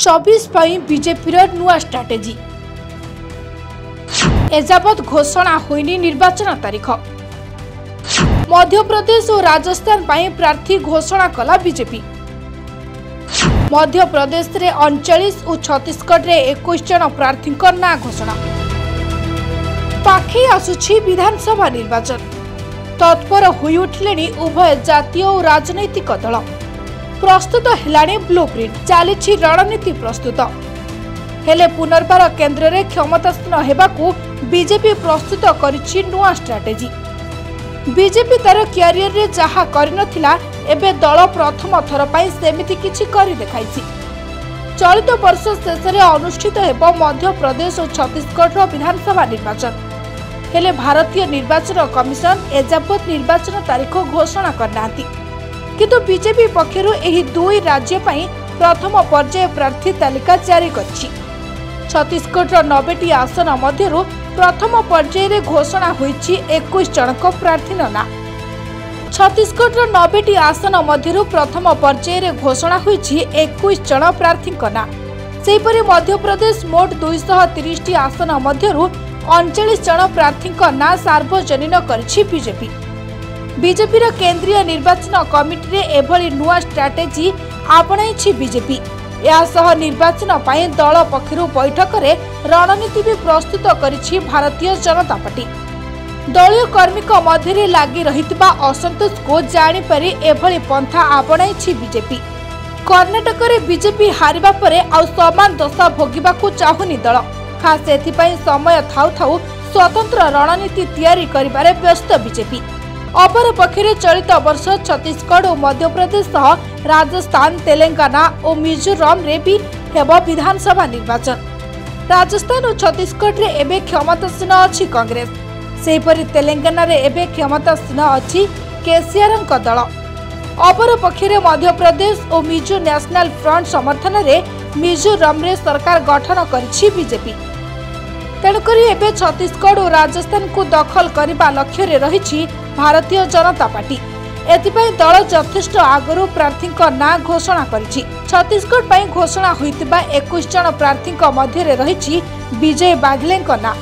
चौबीस बीजेपी नुआ स्ट्राटेजी एजावत घोषणा होइनी निर्वाचन तारीख। मध्यप्रदेश और राजस्थान प्रार्थी घोषणा कला बीजेपी। मध्यप्रदेश रे 39 और छत्तीसगढ़ रे 21 जन प्रार्थी ना घोषणा। पाखे आसुछि विधानसभा निर्वाचन, तत्पर होई उठिलेनी उभय जातीय और राजनैतिक दल। प्रस्तुत हेलाने ब्लूप्रिंट, चलिछि रणनीति प्रस्तुत। हेले पुनर्बार केन्द्र रे क्षमतासीन हेबाकू बीजेपी प्रस्तुत करिछि नुआ स्ट्राटेजी। बीजेपी तार क्यारियर रे जहा करिनथिला एबे दल प्रथम थर पाई सेमिति किछि करि देखाइछि। चलित वर्ष शेषे अनुष्ठित हेबो मध्यप्रदेश और छत्तीसगढ़ विधानसभा निर्वाचन। हेले भारतीय निर्वाचन कमिशन एजावत निर्वाचन तारीख घोषणा करनांती, किंतु बीजेपी पक्षरु एही दुई राज्य पई प्रथम पर्याय प्रार्थी तालिका जारी करछि। छत्तीसगढ़ 90टी आसन मध्यरु प्रथम पर्याय घोषणा होईछि 21 जनक प्रार्थी ना। छत्तीसगढ़ 90टी आसन मध्यरु प्रथम पर्याय घोषणा होईछि 21 जन प्रार्थी ना। सेपरि मध्यप्रदेश मोट 230टी आसन मध्यरु 39 जन प्रार्थी ना सार्वजनीन करिछि बीजेपी। बीजेपीर केंद्रीय निर्वाचन कमिटी रे एभली नुआ स्ट्राटेजी आपणाइछि बीजेपी। यासह निर्वाचन पाए दल पक्षरु बैठक रे रणनीति भी प्रस्तुत करिछि भारतीय जनता पार्टी। दलीय कर्मीक मध्यरे लागि रहितबा असंतोष को जानि परि एभली पंथा आपणाइछि बीजेपी। कर्नाटक रे बीजेपी हारिबा परे आ समान दशा भोगिबाकू चाहुनी दल। खास एथिपाई समय थाउ थाउ स्वतंत्र रणनीति तयारी करिबारे व्यस्त बीजेपी। अपरपक्षे चलित वर्ष छत्तीसगढ़ और मध्यप्रदेश सह राजस्थान, तेलंगाना और मिजोरम रे भी हेबो विधानसभा निर्वाचन। राजस्थान और छत्तीसगढ़ रे एबे क्षमतासीन अछि कांग्रेस, सेहिपरि तेलंगाना रे एबे क्षमतासीन अछि केसीआरଙ୍କ दल। अपरपक्षे मध्यप्रदेश और मिजो नेशनल फ्रंट समर्थन रे मिजोरम रे सरकार गठन करिछि बीजेपी। तेणुक एबे छत्तीसगढ़ और राजस्थान को दखल करने लक्ष्य रे रहिछि भारतीय जनता पार्टी। एथिपाई दल यथेष्ट आगु प्रार्थी ना घोषणा करिछि। छत्तीसगढ़ पर घोषणा होइतिबा 21 जन प्रार्थी मध्य रहिछि विजय बाघेले ना।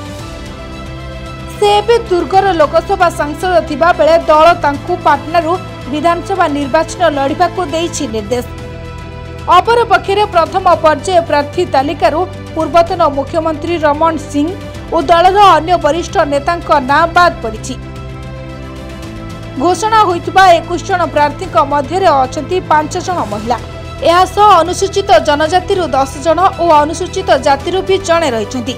से एबे दुर्गर लोकसभा सांसद थिबा बेले दल तांकु पाटनारू विधानसभा निर्वाचन लड़िबाकू देइछि निर्देश। अपरपक्षे प्रथम पर्याय प्रार्थी तालिकारु पूर्वतन मुख्यमंत्री रमण सिंह और दलर अन्य वरिष्ठ नेतांक ना बाद पड़िछि। घोषणा होइतबा 21 जन प्रार्थी मध्य अच्छी 5 जन महिला। यह अनुसूचित जनजाति 10 जन और अनुसूचित जाति भी जड़े रही।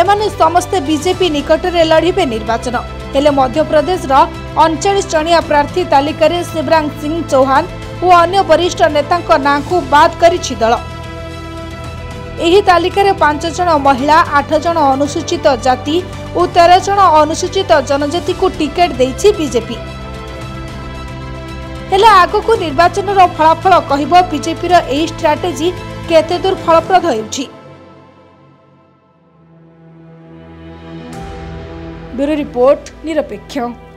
एमाने समस्ते बीजेपी निकट में लड़े निर्वाचन। हेले मध्यप्रदेश 39 जनिया प्रार्थी तालिकार शिवराज सिंह चौहान और अन्य वरिष्ठ नेता ना को बाद करिछि दल। एही तालिकार 5 जन महिला, 8 जन अनुसूचित जाति और 13 जन अनुसूचित जनजाति को टिकेट देछि बीजेपी। हेले आगकू निर्वाचन फलाफल कहब बीजेपी रो एही स्ट्राटेजी केते दूर फलप्रद होउछि। ब्यूरो रिपोर्ट निरपेक्ष।